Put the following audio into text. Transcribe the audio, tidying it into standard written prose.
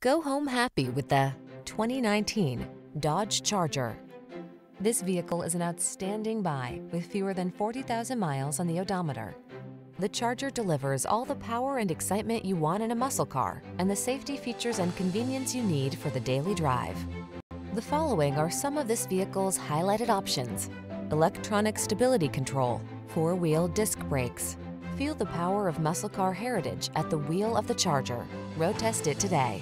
Go home happy with the 2019 Dodge Charger. This vehicle is an outstanding buy with fewer than 40,000 miles on the odometer. The Charger delivers all the power and excitement you want in a muscle car and the safety features and convenience you need for the daily drive. The following are some of this vehicle's highlighted options: electronic stability control, four-wheel disc brakes. Feel the power of muscle car heritage at the wheel of the Charger. Road test it today.